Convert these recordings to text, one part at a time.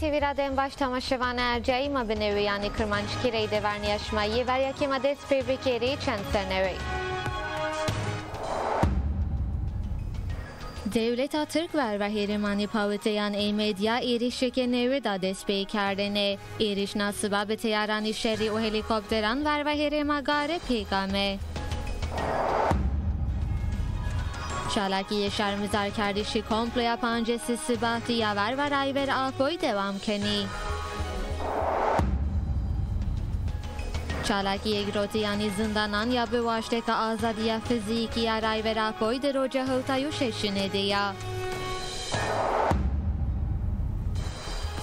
TV radem baş tamaşavan erceğim abone ve yani kırmançki reyde verniyaşmayı ver yakim adet pevrikeri çenseneri. Devleta Türk ver ve herimani paviteyan e-medya erişike nevi da despey kerdene. Eriş nasıba beteyaran işeri o helikopteran ver ve herima gare peygambe. Şalaki şermizar kerdişi komploya pancesi sibahti yaver ve rayver apoy devam keni. چالاکی اگروتی یعنی زندانان یا به واشتک آزادی فیزیکی یا رای و راپوی در روجه هوتایو ششنه دیا.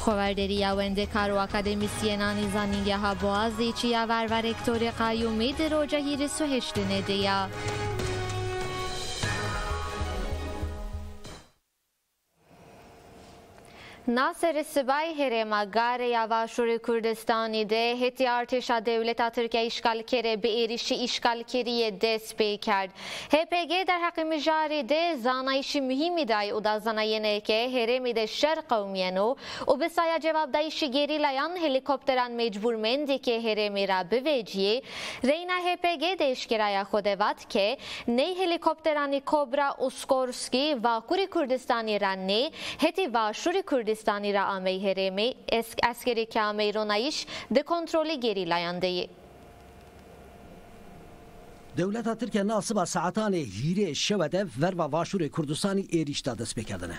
خوردری یا ونده کارو اکادمیسینانی زنیگه ها بوازی چی یا ور و رکتور قیومی در روجه هیرسو هشتنه دیا. Nasser Sibay herema gare yavaşuri Kürdistan'de heti artışa devleta Türkiye işgal kere bir erişi işgal keriye despey kerd. HPG der hakimi jaride zana işi mühim iday o da zana yeneke heremi de şer kavmiyeno o besaya cevap da işi gerilayan helikopteran mecbur mendike heremi rabı veciye reyna HPG de işkiraya kodevat ke ney helikopterani Kobra Uskorski vakuri Kürdistan'ı ranne heti vaşuri Kürdistan'ı Kürdistan'ı rağmey heremi askeri kâmey ronayiş de kontrolü gerilayandeyi. Devleta Türkiye nasıba saatane 20 şevede verva vaşure Kürdistan'ı erişte despekedine.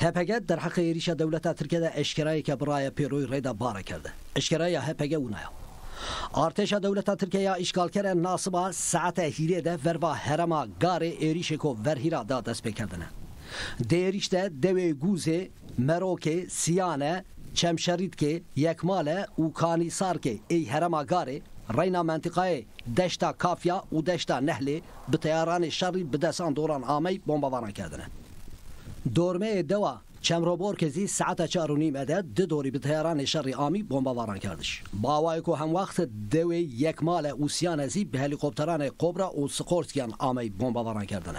HPG der hakkı erişe devleta Türkiye'de eşkerayı kebraya peroy reda bara kerdi. Eşkerayı HPG unaya. Arteşa devleta Türkiye'ye işgal keren nasıba saate 20'de verva herema gare erişeko verhira da despekedine. Derişte deve guze Meroke, Siyane, Çemşeritke, Yekmale, Ukanisarke, ey herema gare, rayna mentikaya deşta kafya u deşta nehli bi teyaran şerri bi desan doran amey bombavana kedine. Dormeye deva Çemroborkezi saate 4:30'de didori bi teyaran şerri amey bombavaran kerdiş. Bavayko hem vaxt deve Yekmale u Siyanezi bi helikopterane Kobra u Skorskiyan amey bombavaran kerdine.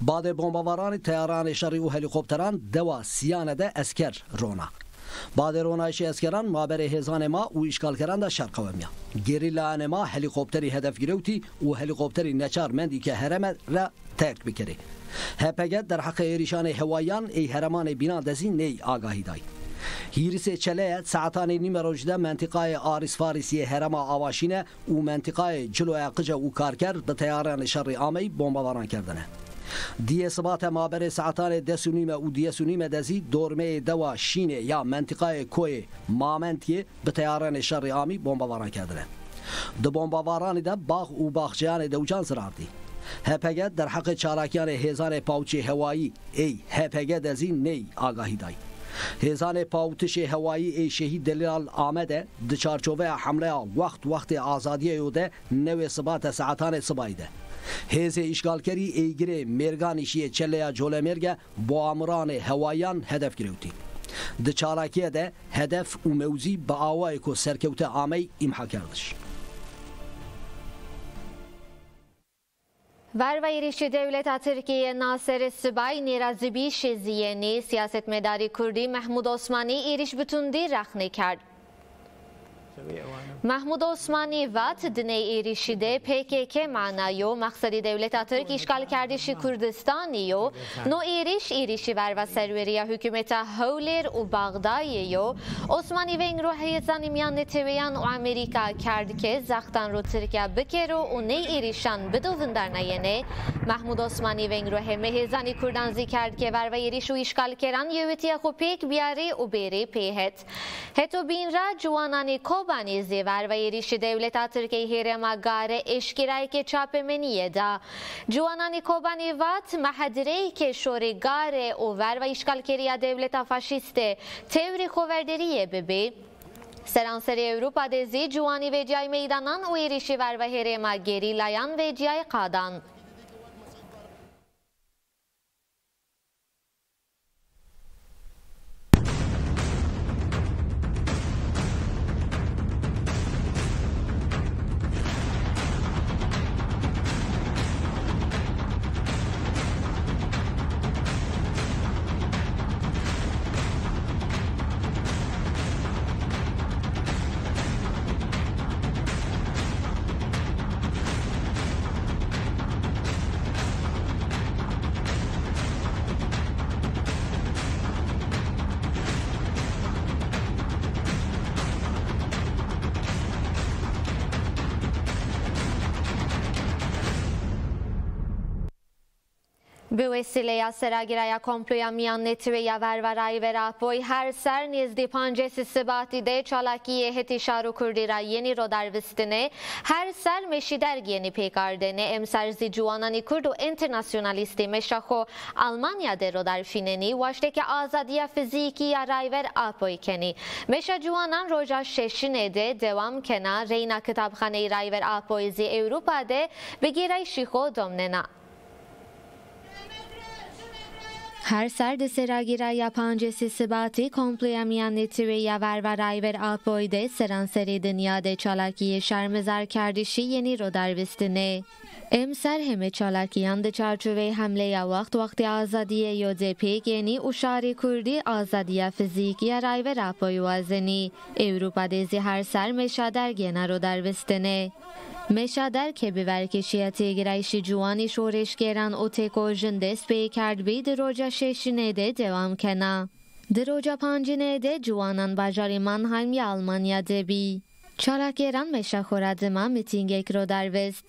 Bade bombavaran teyaran şerri u helikopteran deva Siyanede esker rona. Bade rona işi eskeran mabere hezanema u işgalkeran da şer kavmiya. Gerilanema helikopteri hedef girevti u helikopteri neçar mendike hereme re terk bikeri. HPG der hakkı erişane hevayan ey heremane bina dezin ney agahiday. Hirisi çeleye saatani nimerojda mentikaya Aris Farisiye herema avaşine u mentikaya ciloya kıca u karker da teyaran şerri amey bombavaran kerdine. Diye sabahte mabere saatane desunime u desunime dezi dormeye deva şine ya mentikaya koye mamentiye bi teyaran şerri amey bombavaran kerdine. De bombavaranı da bağ u bahçeyane de ucan zırardı. HPG der hakkı çarakiyane hezane pauçi hevayi ey HPG dezi ney agahiday. Hezane pautişi hevayi ey şehid delilal Ahmed'e de çarçovaya hamlaya vakti azadiye yode neve sabahte saatane sabayde. Heze işgalkeri eygire mergan işiye çelleya jolemerge boamrane hevayan hedef girevdi. De çarakiye de hedef u mevzi baavaiko serkevte amey imha kerdiş. Verva erişi devleta Türkiye Nasser Sibay nirazibi şeziyeni siyaset medari Kurdi Mahmud Osmani eriş bütündü rakhne kerd. Mahmud Osmani vat diney erişide PKK manayo maksadi devleta Türk işgal kerdişi Kurdistaniyo no eriş erişi verva serveriya hükümeta Hawler u Bagdayeyo Osmani veng ruhiye zanimyan neteveyan u Amerika kerdke zaktan ro Türkiye bikero u ney erişan bidovindarna yene Mahmud Osmani veng ruhe mehezani Kurdan zikerdke verva eriş u işgal keran yevetiya kopek biyari u beri pehet heto binra juanani Kobanizi ver ve erişi devleta Türkiye herema gare eşkirayke çapemeniye da. Juanani Kobani vat mahadireyke şori gare o ver ve işgalkeriya devleta faşiste tevri koverderiye bebi. Seranseri Avrupa dezi Juani vecay meydanan o erişi ver ve herema gerilayan vecay kadan. Büvesile ya seragiraya komploya miyannet ve ya vervaray ve rahboy her ser nizdi pancesi sibatide çalakiye hetişaru kurdira yeni rodarvistine her ser meşider yeni pekardene emserzi cuanani kurdu internasyonalisti meşaho Almanya de rodarfineni vaşteki azadiya fiziki ya rayver ahboykeni meşa cuanan roja şeşinede devam kena reyna kitabhane rayver ahboyzi Avrupa'de begiray şiho domnena. Her serde seragiraya yapancesi sibati kompleyemeyen neti ve yavervaray ver alpoyde seranseri dünyada çalakiye şermezar kerdişi yeni rodarvistine. Emser heme çalakiyan da çarçuve hamle ya vakti azadiye yodepik yeni uşari kurdi azadiye fiziki yaray ver alpoyu azeni. Avrupa'dezi her ser meşader gene rodarvistine. Meşader kebi verkeşiyete girayşi cuani şoreşgeran otekojun despey kerdbeydi roca şeşinede devam kena. Droca pancinede cuanan bajari Mannheim ya Almanya debi. Çalakeran meşahoradıma mitingek rodarvest.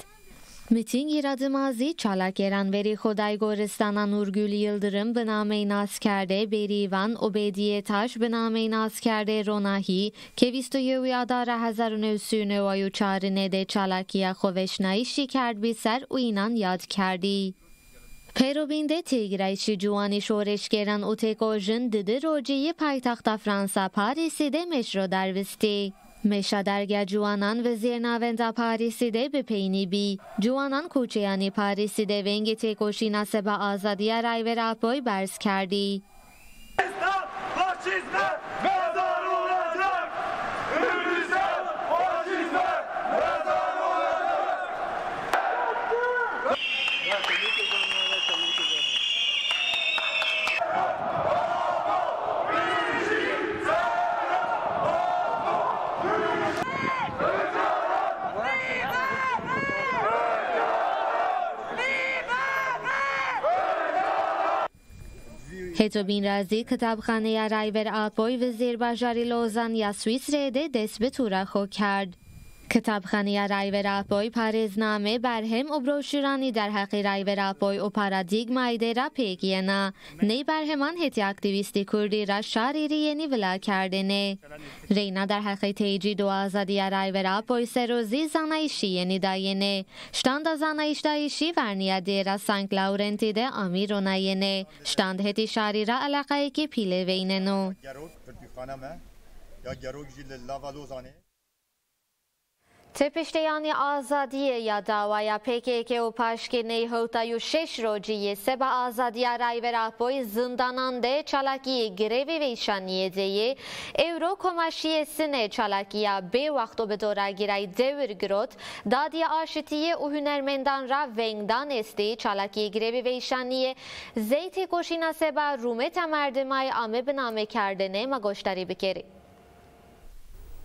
Miting iradimazi çalakeran veri Xodaygoristanan Nurgül Yıldırım binameyn askerde Berivan Obediye Taş binameyn askerde Ronahi kevistoyu yadara hazarun ösünü vayu çarine de çalakiya xoveşnayı şikerd biser uinan yad kerdi. Perubinde Tigrayşi Cuani şoreşgeran otekojun didi rojiyi paytaxta Fransa Paris'de meşrodarvisti. Meşaderge Cuanan ve Zirnavenda Paris'de bir peynibi. Cuanan Kuçeyani Paris'de vengete koşina seba azadiye rayver alpoy berz kerdi. Hetobin razi kitabxanaya rayver alpoy ve zirbajari Lozan ya Swisrede desbetura xo kerd. Kitabxanaya rayver alpoy parezname berhem o broşürani der haqi rayver alpoy o paradigmayde ra pekiyena. Ney berheman heti aktivisti kurdi ra şariri yeni vila kerdene. Reyna der haqi teyci do azadiya rayver alpoy serozi zanayişi yeni dayene. Ştanda zanayişdayişi verniya dera Sankt Laurentide amir onayene. Ştand heti şarira alaqayki pile veyneno. Tepişteyani azadiye ya davaya PKK u paşkiney hutayu şeş rojiye seba azadiya rayver alpoy zindanande çalakiye grevi ve işaniyedeye Euro komaşiyesine çalakiya be vakto bedora giray devir grot dadiye aşitiye u hünermendan ra vengdan esti çalakiye grevi ve işaniye zeyti koşina seba rumet amerdimay ame biname kerdene magoştari bikeri.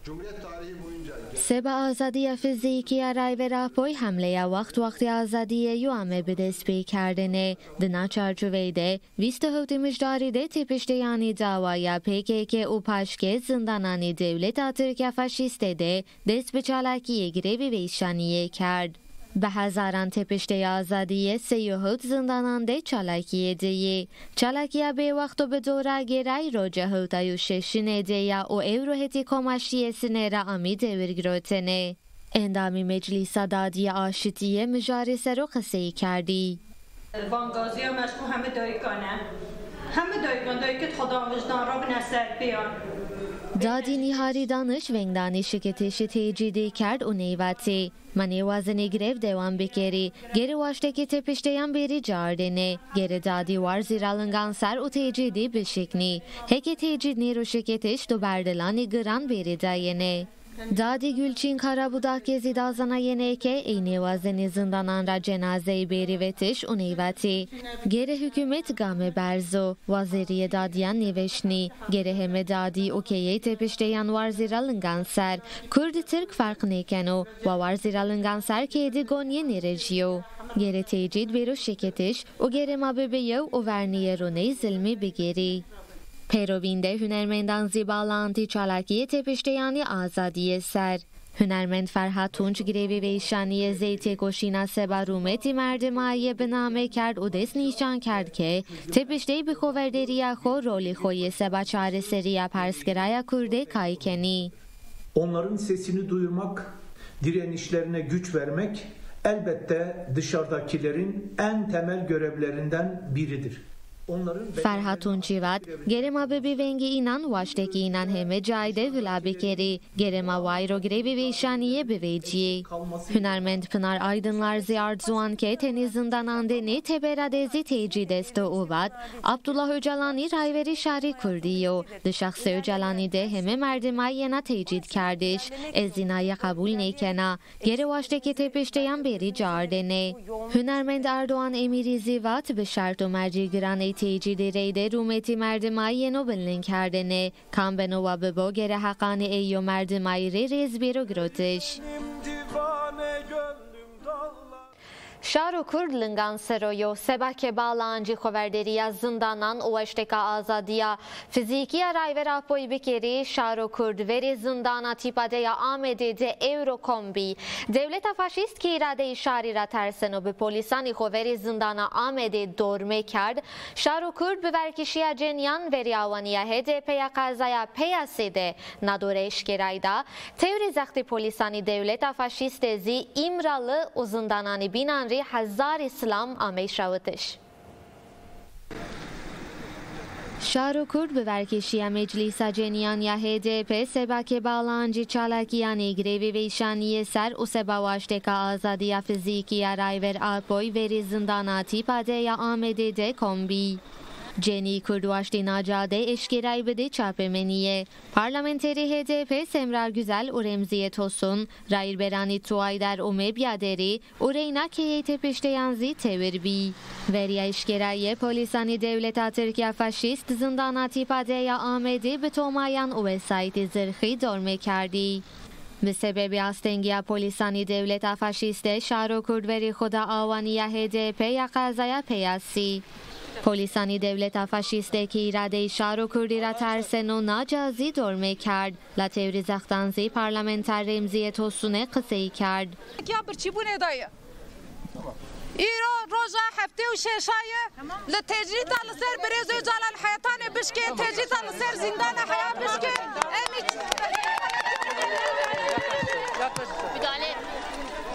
Cumhuriyet tarihi boyunca seba azadiya fizikiya rayver alpoy hamleya vakti azadiye yuame bedespey kerdene dina çerçeveyde vistohut imicdaride tepişteyani davaya PKK u paşke zindanani devlet atırka faşistede desbe çalakiye girevi ve işaniye kerd. Be hazaran tepişte azadiye seyuhut zindanande çalakiye deyi. Çalakiya be vakto bedora geray roca hutayu şeşine deya o evroheti komaşiyesine ra ami devirgrotene. Endami meclisa dadiye aşitiye mücari seru kıseyi kerdi. Van gaziya meşku hemi doykane. Hemi doykan doyket xodan vicdan rabin eser beyan. Dadi nihari danış vengdani şirketişi tecidi kerd u neyvati. Manevazini grev devam bekeri. Geri vaşteki tepişteyen beri cardene. Geri dadi var ziralıngan ser u tecidi beşikni. Heki tecidni ru şirketiş do berdelani gıran beri dayene. Dadi Gülçin Karabudak gezidazana yeneke eynevazini zindananra cenazeyi beri vetiş u neyvati. Geri hükümet game berzo, vaziriye dadiyan neveşni. Geri heme dadi okeye tepişteyen varziralıngan ser. Kurdi Türk fark nekeno, va varziralıngan ser kedi gonye nerejiyo. Geri tecid beru şeketiş, o geri mabebeyev o verniye runey zilmi begeri. Perubinde hünermendan zibalanti çalakiye tepişteyani azadiye ser. هنرمند فرهاد تونجگریوی به ایشانی زیتی گوشیناسه با رومتی مردم آیه بنامه کرد و دست نیشان کرد که تپشتی بخورده ریا خو رولی خوی سبا چاره سریا پرسگرایا کرده کایکنی. Onların sesini duyurmak, direnişlerine güç vermek elbette dışarıdakilerin en temel görevlerinden biridir. Ferhatun Çivat, gerema bebi vengi inan uaşteki inan heme caide vila bekeri, gerema vayro grevi ve işaniye beveciyi. Hünermend Pınar Aydınlar ziyaret zuanke tenizinden andeni teberadezi tecidesto uvat, Abdullah Öcalani rayveri şari kurdiyo, dışaksı Öcalani de heme merdimay yena tecid kardiş, ezinaya kabul neykena, geri uaşteki tepeşteyen beri cardene. Hünermend Erdoğan Emiri Zivat, beşertu merci girane tecidi reyde rumeti merdimay yeno bilin kardene, kambenova bebo gere haqqani eyyo merdimay re rezbiro grotiş. Şaro Kurdlingan seroyo sebake bağlancı koverderi yazındanan ulaşteka azadiya fiziki aray ve rapoy bikeri Şaro Kurd veri zindana tipadeya AMD'de Eurokombi devleta faşist ki irade işarira terseno bi polisani koveri zindana AMD dorme kard Şaro Kurd biverkişiya cenyan veri avaniya HDP'ya kazaya peyasede nadore işkerayda tevri zakti polisani devleta faşistezi imralı uzundanani binan Hazar İslam Ameşavıtış. Şaro Kurd biverkişiya meclisa ceniyanya HDP sebake bağlancı çalakiyani grevi ve işaniye ser u seba vaşteka azadiya fizikiya rayver alpoy veri zindana tipadeya AMD'de kombi. Jenny Kurduaşti Nacade eşkiray bide çapemeniye. Parlamenteri HDP Semrar Güzel Uremziye Tosun, Rair Berani Tuayder Umebyaderi, Ureyna Keyete Pişteyanzi Tevirbi. Veriya eşkiraye polisani devleta Türkiye faşist zindana tipadeya Ahmedi bitomayan uvesayti zırhı dorme kardi. Bi sebebi astengiya polisani devleta faşiste Şaro Kurd veri xoda avaniya HDP ya kazaya peyasi. پلیسانی دولتا فاشیسته که ایراده شارو کردی را ترسن و ناجازی درمه کرد لطوری زختانزی پارلمنتر رمزی توسونه قصه‌ای کرد ایران روزا هفته و ششای لتجرید لسر بریز و جلال حیاتان بشکه تجرید لسر زندان حیات بشکه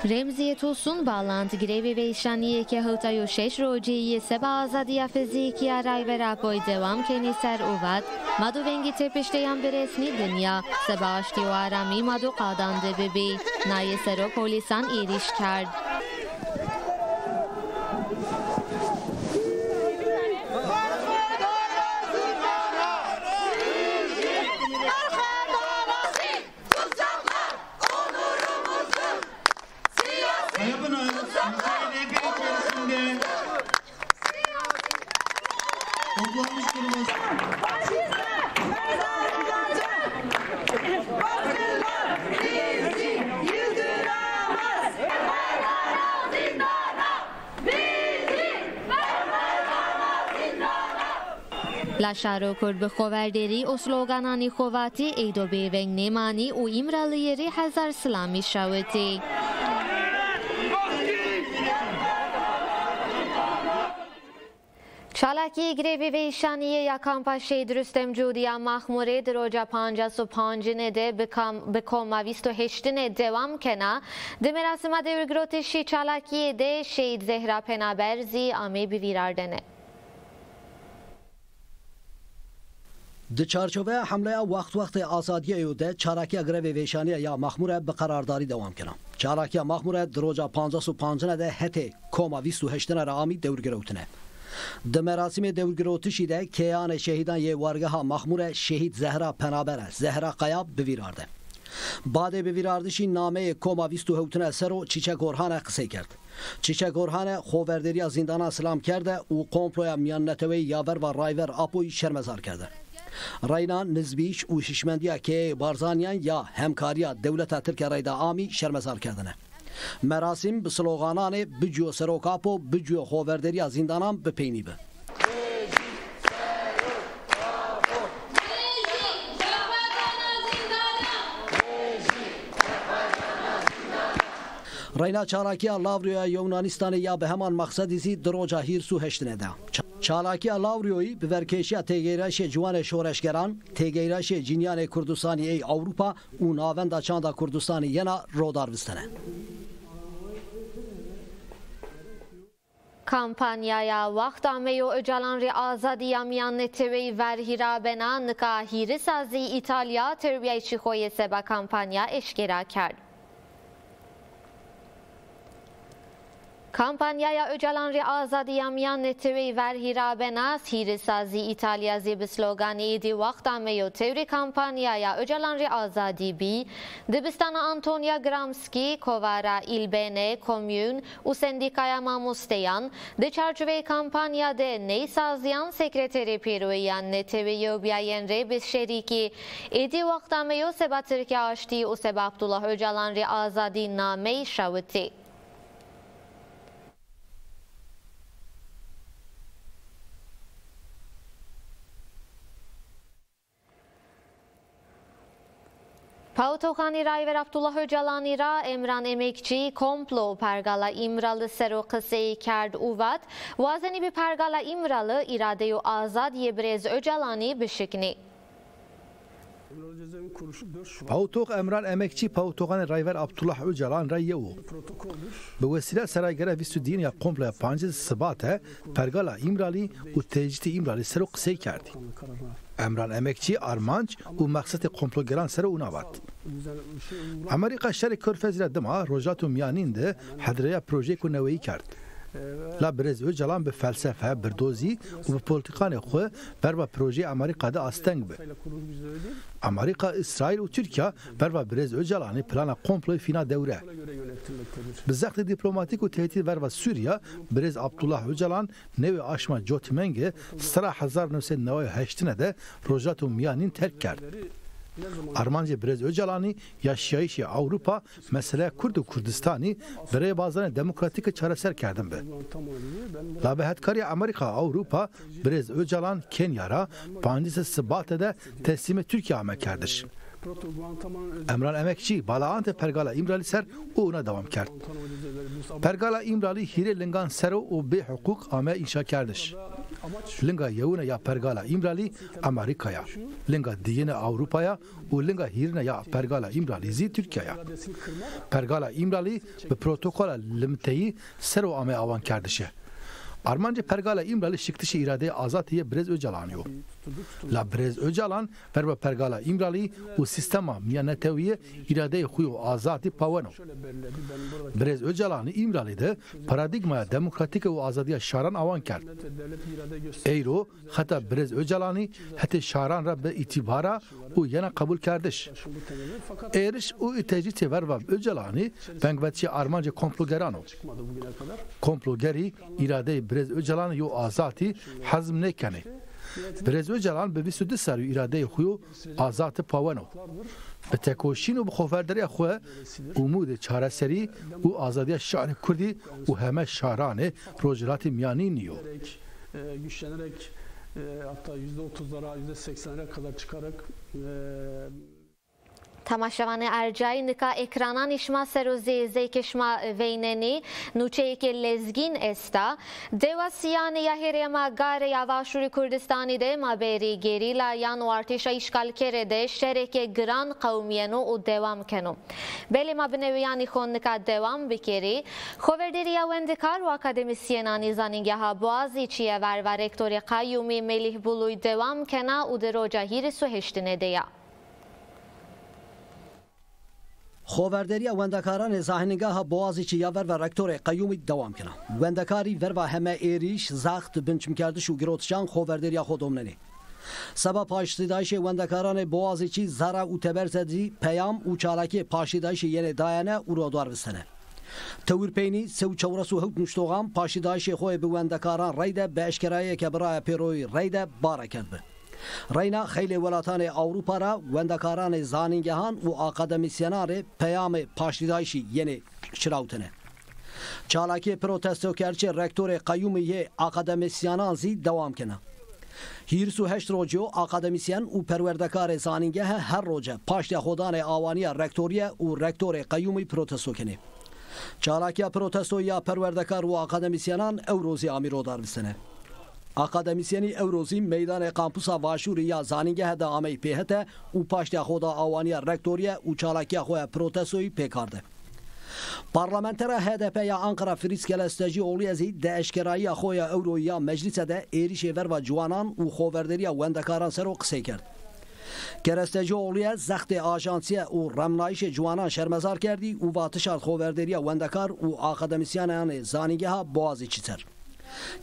Remziye Tosun bağlantı grevi ve işaniye ki hıtayu şeş rojiye seba azadiya fiziki aray ve rapoy devam keni ser uvat madu vengi tepişteyan bir resmi dünya seba aşti o arami madu qadandı bibi naye sero polisan iriş kard. Şaro Kurd bi xoverderi u sloganani xovati eydo beveng nemani u imralı yeri Hazar Slami şaveti. Çalaki grevi ve işaniye ya kampa şehid Rüstem Cudiya mahmure droca pancasu pancine de bekoma visto heştine devam kena demerasima devir groteşi Çalakiye de şehid Zehra Penaberzi ame bivirardene. د چارچوبه حمله وقت آزادی ایوده چاراکی گروه ویشانی یا مخموره به قرارداری دوام کنم. چاراکی مخموره دروجا 505 ده هته کوما 28 را آمی دورگروتنه. د مراسم دورگروتشی ده کیان شهیدان ی وارگه ها مخموره شهید زهرا پنابره زهرا قیاب بویرارده. بعد بویراردشی نامه کوما 27 سرو چیچک اورهان قصه کرد. چیچک اورهان خوردری زندان سلام کرده او کمپلویا میان نتوی یاور و رایور اپوی شرمزار کرده. Rayna nizbiş u şişmendiya ki Barzanyan ya hemkariya devleta Türkiye rayda ami şermezar kerdine. Merasim bi sloganani bijo serokapo bijo hoverderiya zindanan bi peynibi. Rayla çalakiya Lavriya Yunanistan'ı ya be hemen maksad izi droca hirsu heştine de. Çalakiya Lavriyo'yu biverkeşiya tegeyreşe cüvane şoreşgeran, tegeyreşe cinyane Kurdistani ey Avrupa, unavenda çanda Kurdistani yena rodarvistene. Kampanyaya vaxtameyo öcalanri azadiya miyanneteveyi verhira bena nika hiri sazi İtalya terbiye içi hoye seba kampanya eşkera kerdi. Kampanyaya öcalanri azadiya miyanneteveyi verhira bena hiri sazi İtalya zibi slogani idi vaxtameyo tevri kampanyaya öcalanri azadi bi dibistana Antonia Gramsci kovara il bene komün u sendikaya mamusteyan de çerçeve kampanyada ney sazyan sekreteri piruyan neteveyi obyayen rebis şeriki idi vaxtameyo seba Türkiye açtı u seba Abdullah öcalanri azadi name şaviti. Pautoxani Rayver Abdullah Öcalan'i ra Emran Emekçi komplo pergala İmralı serokıseyi kerd uvat vazeni bir pergala İmralı iradeyo azad yebrez Öcalan'i bişikni. Pautox Emran Emekçi Pautoxani Rayver Abdullah Öcalan ra yevu. Bu vesile seraygere vistüdiyen ya komplo pancız sıbate pergala İmralı u tecidi İmralı serokıseyi kerdi. Emran Emekçi Armanç u maksatı komplogeran sere unavat. Amerika şerri körfez ile dima Rojatu Miyaninde hadreya proje kuneveyi kert. La Brez Öcalan be felsefe birdozi u be politikane xwe berba proje Amerika'da asteng be. Amerika, İsrail u Türkiye berba Brez Öcalan'ı plana komplo fina devre. Bizaklı diplomatik u tehdit verva Suriye Brez Abdullah Öcalan nevi aşma Jotmenge sıra 1998'de de Rojatu Miyanin terk kert. Armanca Brez Öcalan'ı yaşayışı Avrupa mesele Kurdu Kurdistani bere bazılarına demokratik çareser kerdim be. Labehetkari Amerika Avrupa Brez Öcalan Kenya'ra pandisi sıbatede teslimi Türkiye amekerdir. Emran Emekçi Balaante Pergala İmralı ser uğuna devam kert. Pergala İmralı hire lingan sero u be hukuk ame inşa kerdiş. Linga yevune ya Pergala İmralı Amerika'ya, linga diyene Avrupa'ya u linga hirine ya Pergala İmralı zi Türkiye'ye. Pergala İmralı be protokola limteyi sero ame avan kerdişe. Armanca Pergala İmralı şıktişi iradeye azatiye Brez Öcalan'ı. La Brez Öcalan verba Pergala İmralı u sistema miyaneteviye iradeye huyu azati pavano. Brez Öcalan'ı İmralı'da paradigmaya demokratik ve azadiye şaran avan kert. Eyro hatta Brez Öcalan'ı hatta şaran rabbe itibara u yana kabul kerdiş. Eriş u iteciti verba Öcalan'ı bengvetçi Armanca komplogerano. Komplogeri iradeye Brez Öcalan yo azati hazm nekane. Brez Öcalan be visudi saru irade huyu azati pavano. Be tekoşinu bu xoferderi xwe umudi çareseri u azadiya şahri kurdi u heme şahrane rojilati miyani niyo. Güçlenerek hatta %30'lara %80'lere kadar çıkarak Tamaşavane Ercay nika ekranan işma seruzi zeykişma veyneni nuçeyke lezgin esta. Devasiyani yahirema gare yavaşuri Kurdistani de maberi gerila yanu artışa işgal kerede şereke gran kavmiyenu u devam kenu. Belima bineviyani konnika devam bikeri. Hoverdiriya vendikar u akademisyenani zaningaha boğaziçiye verva rektori kayyumi melih buluy devam kena u deroca hirisu heştine deya. Xoverderiya vendekaran zahiningaha Boğaziçi yaver ve rektore kayyumi devam kena. Vendekari verva heme eriş, zaxt, binçimkerdiş u girotçan xoverderiya xodomleni. Seba paşidayşi vendekaran Boğaziçi zara u tebersedi peyam u çalaki paşidayşi yene dayane urodar vistene. Tevürpeyni sev çavrasu hıvt nuştoğam paşidayşi xoy bi vendekaran reyde be eşkeraya kebraya peroyi reyde barakedbi. Rayna xeyle velatane Avrupa'ra vendekarane zaningehan u akademisyenare peyame paşidayşi yeni çırautene. Çalaki protesto kerçe rektore kayyumiye akademisyenan zi devam kene. Hirsu heşt rojo akademisyen u perverdekare zaningehe her roje paşda hodane avaniya rektoriye u rektore kayyumi protesto kene. چالاکیا پروتستو یا پروردگار و اکادمیسیانان اوروزی آمیرو دار بسنه. اکادمیسیانی اوروزی میدان کامپوسا واشوری یا زانینگه ده آمی پیهته و پاشتی خودا آوانیا رکتوریه و چالاکیا خوی پروتستوی پیکارده. Parlamenter HDP ya Ankara Friskele stajı oluyazi de eşkerayı xoya euro ya meclise de erişever ve cuanan u xoverderiya wendekaran ser o qseykerd. Keresteci oluyaz zaxte ajansiye u ramlayişe cuanan şermezar kerdi u vatışar xoverderiya wendekar u akademisyen yani zanigeha boğazı çiter.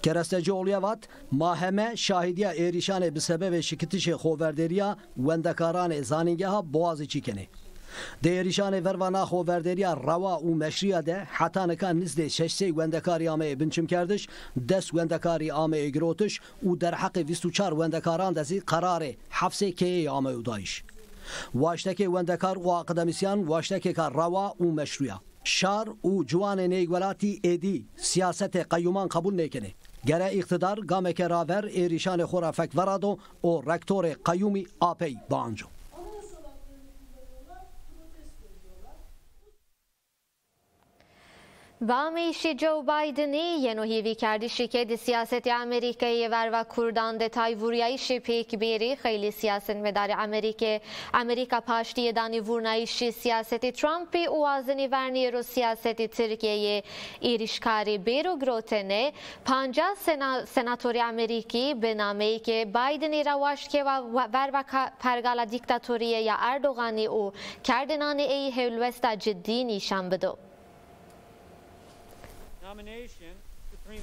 Keresteci oluyavat maheme şahidiya erişane bisebebe şikitişe xoverderiya wendekaran zanigeha boğazı çikeni. Değerişane vervana xoverderiya rava u meşriya de hatanıka nizde şeşsey wendekari ameye binçim kerdiş, des wendekari ameye girotiş u derhaqi vistuçar wendekaran desi karare hafse keye ameye udayiş. Vaşteke wendekar u akademisyen vaştekeka rava u meşriya. Şar u cuane neygvelati edi siyasete kayyuman kabul nekeni. Gere iktidar gameke raver erişane xorafek verado o rektore kayyumi apey banco. Bameşi Joe Biden'i yenohivi kerdişi kedi siyaseti Amerika'yı ver ve kurdan detay vuruyayışı pek biri xeyli siyaset medarı Amerika paştiyedani vurnayışı siyaseti Trump'i uazını verniyero siyaseti Türkiye'yi irişkari bero grotene panca senatori Amerik'i benamey ki Biden'i ravaşke ver ve pergala diktatoriye ya Erdoğan'i u kerdenani eyi hevlvesta ciddi nişan bido.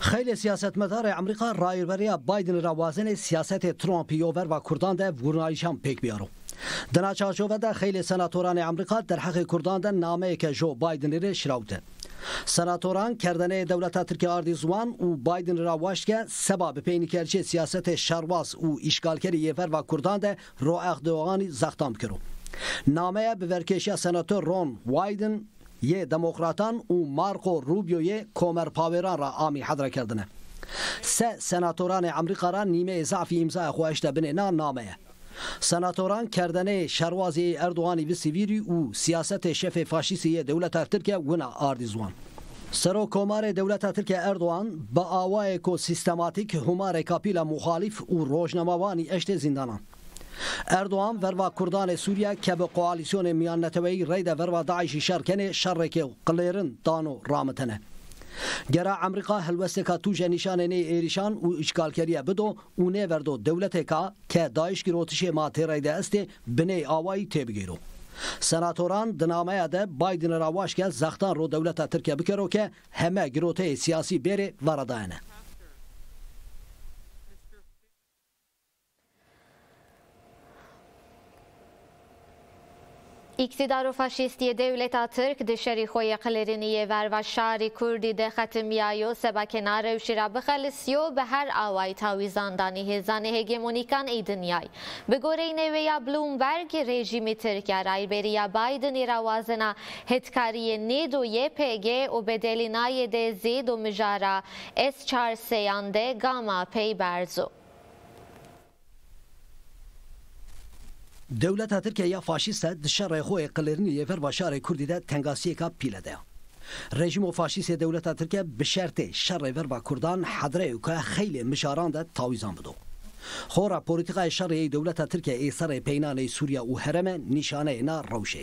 خیلی سیاستمدار آمریکا رایبری بایدن را وازن سیاست ترامپیوور و کردان ده ورنایشان پیک بیارو. دنچاشوه ده خیلی سناتوران آمریکا در حق کردان ده نامه که جو بایدن را شراوده. سناتوران کردنه دولت ترکیه آردیزوان و بایدن را واش که سبب پینیکرچی سیاست شرواس و اشغالگری یور و کردان ده رو اخدوغانی زختام کرو. نامه به ورکشی سناتور رون وایدن یه دموکراتان و مارکو روبیوی کمر پاوران را آمی حضر کردنه. سه سناتوران آمریکا را نیمه اضافی امضای خواهشته بنینان نامه. سناتوران کردنه شروازی اردوغانی به سیویری و سیاست شف فاشیستی دولت ترکیه ونا آردیزوان. سرو کمار دولت ترکیه اردوغان با آوای کو سیستماتیک همار کپیل مخالف و روشنموانی اشت زندانان. Erdoğan verva Kurdan Suriye kebe koalisyonu miyanneteveyi reyde verva Daişi şerkeni şerreke qılerin dano rahmetine. Gera Amerika helvesteka tuje nişaneni erişan u işgalkeriye bido u ne verdo devleteka ke Daeş girotişe mate reyde esti biney avayi tebgiru. Senatoran dinameye de Biden'e ravaşke zaxtan ro devlete Türkiye bikero ke heme girote siyasi beri varadayene. İktidaru faşistiye devleta Türk dışarı xoya qleriniye ver ve şari kurdi de xatimiyayo seba kenara uşira bıxalisiyo be her avay tavizandani hezane hegemonikan idinyay. Begoreyne veya Bloomberg rejimi Türkiye rayberiya Biden'i ravazına hetkariye nedo YPG o bedelinaye de zedo müjara S4 seyande gama peyberzo. Devleta Türkiye faşiste dışarı xoya qlerini yever ve şari kurdi de tengasiyeka pilede. Rejimo faşiste devleta Türkiye bişerte şari ver ve kurdan hadreyuka xeyli mişaran da tavizan budu. Xora politika şariye devleta Türkiye esare peynane Suriye u hereme nişaneyna ravşe.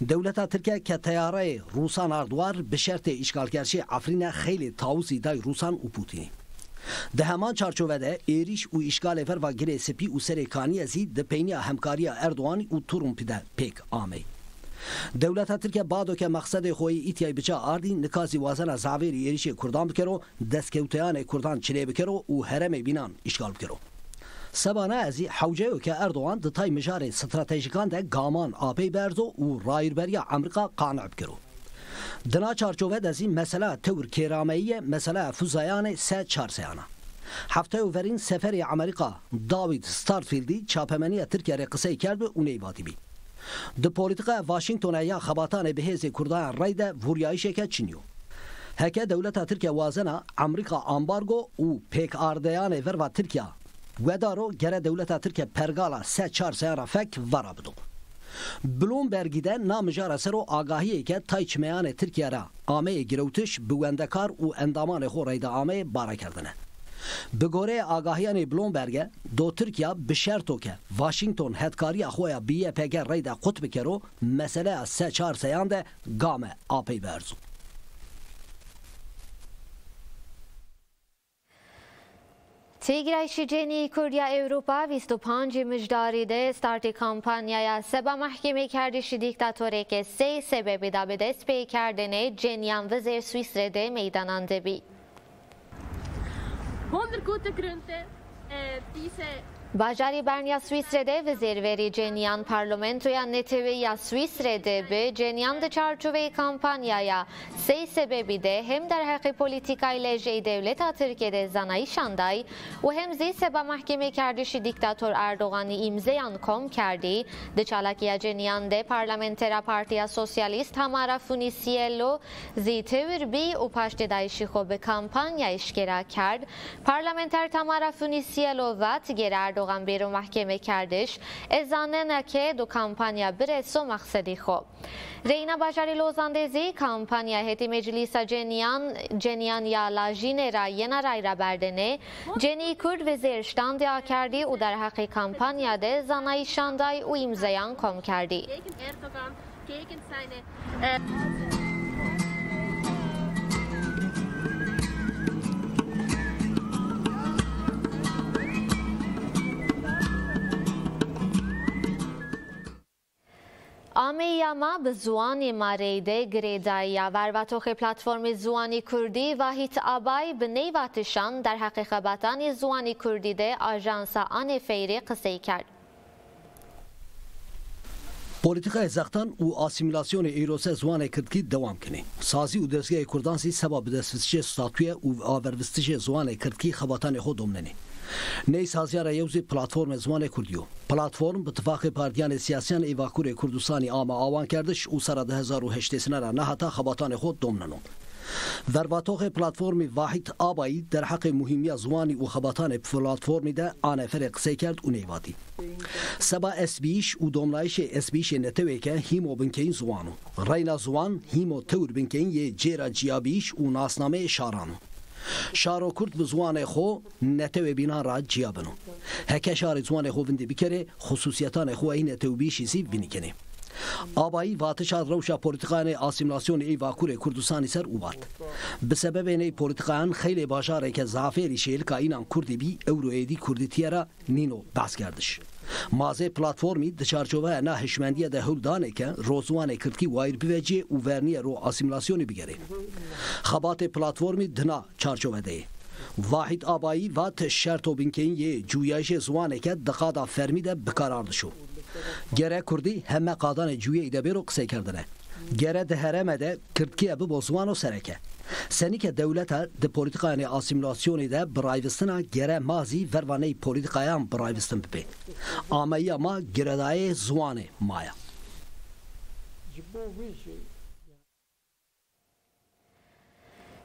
Devleta Türkiye ke teyare Rusan arduar bişerte işgalgerşi Afrine xeyli tavizi day Rusan u Putin. دهمان چارچوبده ایریش و اشغال فر و گریسپی و سرکانی زید دپینیا همکاری اردوغان و ترامپ ده پیک آمی. دولت ترکیه بعدو که مقصد خوی ایتیای بچا آردی نکازی وازن زاویر ایریش کردان بکرو دستکوتیان کردان چلی بکرو و هرم بینان اشغال بکرو. سبانه ازی حوجه که اردوغان دتای مجار استراتژیکان ده گامان آبی برزو و رایبری آمریکا قانع بکرو. دنا چارچوبه دزی مسئله تور کرامیه مسئله فوزایان سه چارسیانا. هفته اوورین سفری آمریکا داوید ستارفیلدی چاپمنی ترکیه رقصه کرد و اونی باتی بی. د پولیتیکا واشنگتن یا خباتان بهز کردان رایده وریایشه که چینیو. هکه دولت ترکیه وازنا آمریکا امبارگو او پیک آردیان وروا ترکیه ودارو گره دولت ترکیه پرگالا سه چارسیانا فک ورابدو. بلومبرگیدن نامجار سر و آگاهی که تایچ میان ترکیه را آمه گروتش بوندکار و اندامان خوری دا آمه بارا کردنه. به گوره آگاهیان بلومبرگ دو ترکیه به شرطو که واشنگتن هدکاری خویا بیه پگر رای دا قطب کرو مسئله سه چار سیان ده گام آپی برزو. Tigray Şiceni Kurya Avrupa 25 mijdari de starti kampanyaya seba mahkeme kerdişi diktatoreke sey sebebi da bedes peykerdene Cenyan Vezer Swisre'de meydanan debi. Bajari Bernya Swisre'de vezir veri Cenyan parlamentoya neteveya Swisre'de be Cenyan de çarçuveyi kampanyaya sey sebebi de hem derhaki politikayla jey devleta Türkiye'de zanayi şanday u hem zey seba mahkeme kerdişi diktator Erdoğan'ı imzayan kom kerdi de çalakiya Cenyan de parlamentera partiya sosyalist Hamara Funisiello zey tevir bi u paştedayşi hobe kampanya işgera kerd parlamenter Tamara Funisiello vat gerer Erdoğan bir mahkeme kerdiş, ezanına ki du kampanya bireso maksedi xo. Reyna Bajari Lozandezi kampanya heti meclisa Cenyan yala jinera yenarayra berdene, Ceni Kurd vezir ştandiya kerdi u derhaki kampanyada zanayi şanday u imzayan kom kerdi. Ameyama be zuani mareyde gredaya vervatoxe platformi zuani kurdi vahit abay be neyvatışan der hakikabatani zuani kurdi de ajansa anefeyri kısey kerd. Politika ezaktan u asimilasyonu eyrose zuane kurdki devam kini. Sazi u dezgeye kurdansi sebabı desvistişe statüye u avervistişe zuane kurdki xabatani hodomleni. Ney sazyara yevzi platform zuane kurdiyo. Platform bitfaqi partiyan siyasiyan evakur Kurdistani ama awan kerdiş u sara 2008 sena nahata xabatani xod domnanon. Vervatoxe platformi Vahid Abayi der haqi muhimiya zuani u xabatani platformi de anefere qisey kerd u neyvati. Seba esbiş u domlayişe esbişe neteveke himo binkeyin zuanu. Rayna zuan himo tevr binkeyin ye cera ciyabiş u nasname şaranu. Şaro Kurd bi zuane xo netewe bina ra ciyabino. Heke şari zuane xo vindi bikere xususiyatane xo ay netewe bişisi binikene. Abayi vatışa revşa politikane asimilasyonu ey vakure Kurdistani ser uvat. Bi sebebene politikan xeyle bajareke zaferi şeilka inan kurdi bi euroedi kurdi tiyara nino bas gerdiş. Maze platformi dışarçovaya na hişmendiye de huldaneke rozuane kırtki vair bivece uverniye ro asimilasyonu bigere. Xabate platformi dına çarçovedeye. Vahid Abayi vat şerto binkeyin ye cüyaje zuaneke dıkada fermi de bikarardışu. Gere kurdi hemme kadane cüyeyi de bero kısey kerdine. Gere de heremede kırtkiye bi bozuano sereke. Senike devlete de politikane asimilasyonu de brayvistina gere mazi vervaney politikayan brayvistin bibi. Ameyi ama geredaye zuane maya.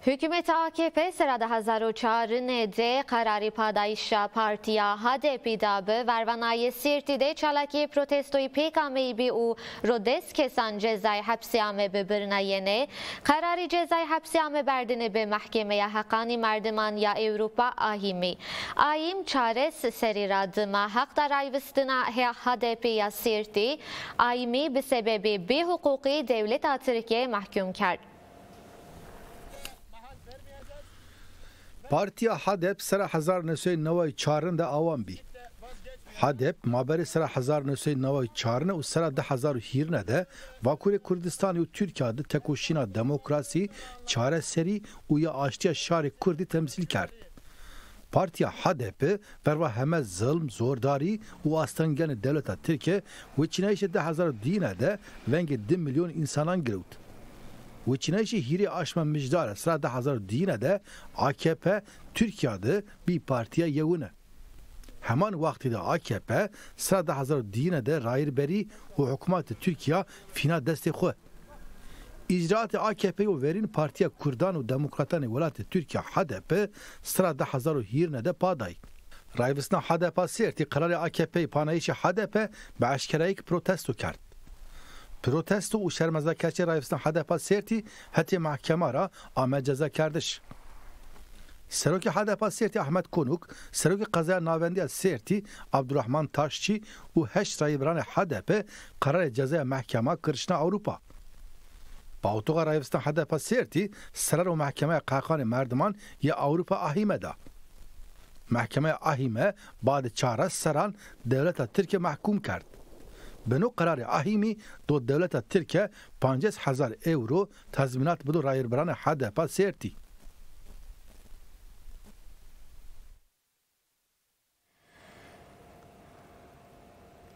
Hükümet AKP serada hazaro çağrı nede kararı padayışa partiya HDP dabı vervanayi sirti de çalaki protestoyu PKM'yi bi u rodes kesan cezayı hapsiyame bi birna yene kararı cezayı hapsiyame berdine bi mahkemeye hakani merdiman ya Avrupa ahimi ayim çares seriradıma haqda rayvistina HDP ya sirti ayimi bi sebebi bi hukuki devlet atırke mahkum kerd. Partiya HDP sera 1994 da awan bi. HDP maberi sera 1994 u sera 2020 de Vakure Kurdistan u Türkiye'de tekoşina demokrasi çare seri uya aştiya şari kurdi temsil kerd. Partiya HDP berva heme zulm zordari u astangeni devleta Türkiye ve çinayişe 2010 de vengi 10 milyon insanan girevd. Ve Çinayşi hiri aşma müjdara sırada hazır dine de AKP Türkiye'de bir partiye yevune. Hemen vakti de AKP sırada hazır dine de rayirberi o hükümeti Türkiye fina destekho. İcraatı AKP'yi verin partiye Kurdan ve Demokratani velatı Türkiye HDP sırada hazır hirne de paday. Rayvisna HDP serti kararı AKP'yi panayişi HDP be aşkerayik protesto kert. پروتست و شرمزدکشی رایفستان هدف سرتی حتی محکمه را آمد جزا کردش. سروک هدف سرتی احمد کنوک، سروک قضای ناوندی سرتی عبدالرحمن تاشچی و هشت رایبران هدف قرار جزای محکمه کرشنا اروپا. باوتوغا رایفستان هدف سرتی سرر و محکمه قاقان مردمان یا اروپا اهیمه دا. محکمه اهیمه بعد چاره سران دولت ترکیه محکوم کرد. بنو قرار اهیمی دو دولت ترکیه 50000 euro tazminat budu rayırbaran HDP serti.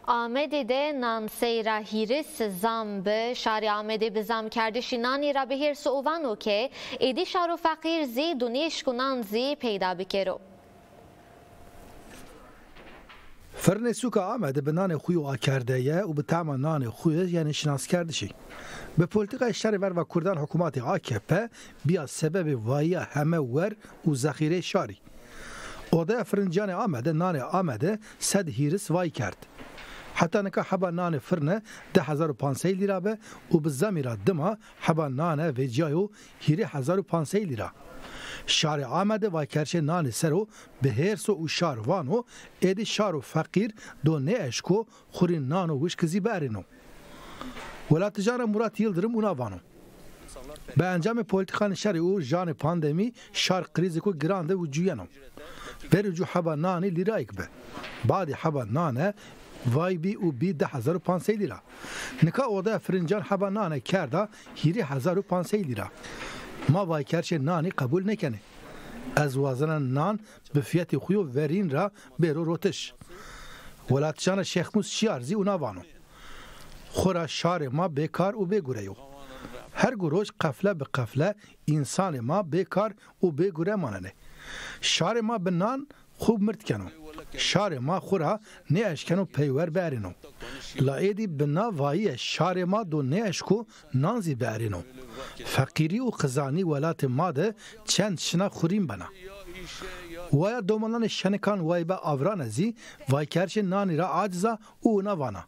آمده نانسی را هیرس زم به شاری آمده به زم کردشی نانی را به هیرس اوانو که ایدی شارو فقیر زی دونیش کنان زی پیدا بکرو. فرنسوک آمد به نان خوی و کرده یه و به تعمل نان خوی یعنی شناس کردشی. به پلیتیکای شهر ور و کردان حکومت AKP بیا سبب وای همه ور و ذخیره شاری. اوده فرنجان آمده نان آمده صد هیرس وای کرد. حتی نکه حبا نان فرنه 10500 لیره به و به زمیرا دما حبا نانه و جایو هیری 1500 لیره. شار آمده و کرش نان سرو به هرس و شاروانو ایدی شارو فقیر دو نه اشکو خوری نانو وشکزی برینو. ولات جان مراد یلدرم اوناوانو. به انجام پولیتیکان شر او جان پاندمی شار کریزی کو گرانده و جویانو. برجو حبا نانی لیرایک به. بعد حبا نانه وای بی او بی 10500 لیره. نکا اوده فرنجان حبا نانه کرده هیری 1500 لیره. ما وای کرش نانی قبول نکنه. از وزن نان به فیت خویو ورین را بیرو روتش. ولاتشان شیخموز شیارزی اوناوانو. خورا شار ما بیکار و بیگوره یو. هر گروش قفله به قفله انسان ما بیکار و بیگوره ماننه. شار ما به نان خوب مرد کنو. شار ما خورا نه اشکنو پیور برینو. لایدی بنا وای شار ما دو نه اشکو نانزی برینو. فقیری و خزانی ولات ماده چند شنا خوریم بنا. وای دومانان شنکان وای با آورانزی وای کرش نانی را عاجزا او نوانا.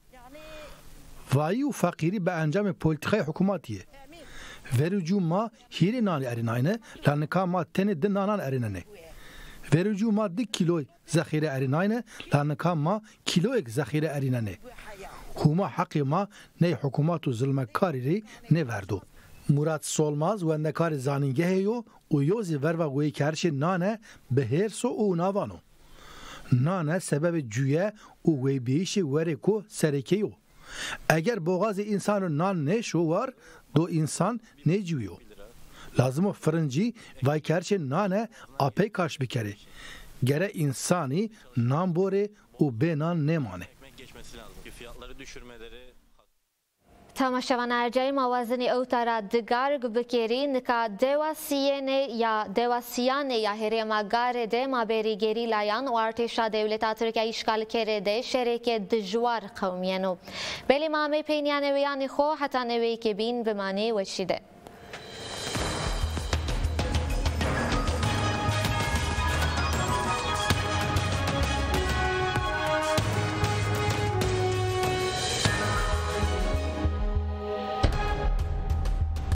وای و فقیری به انجام پولیتیکای حکومتیه. وروجو ما هیری نانی اریناینه لانکا ما تنی دن نانان اریننه. وروجو ما دی کیلوی ذخیره اریناینه لانکا ما کیلویک ذخیره اریننه. هما حقی ما نه حکومت و ظلمکاری ری نوردو. مراد سولماز و نکار زانینگه هیو و یوزی وروا گوی کرش نانه به هرسو او ناوانو. نانه سبب جویه و گوی بیشی ورکو سرکیو. اگر بغاز انسانو نان نشو وار دو انسان نجویو. لازمو فرنجی وای کرش نانه آپی کاش بکره. گره انسانی نان بوره و به نان نمانه. تماشاوان ارجای موازنی اوتارا دگارگ بکرین که دواسیانه یا هرما گارده مابری گری لایان و ارتشا دولتا ترکیه اشکال کرده شرک دجوار قومینو. بلی مامی پینیانه ویانی خو حتی نوی که بین بمانی وشیده.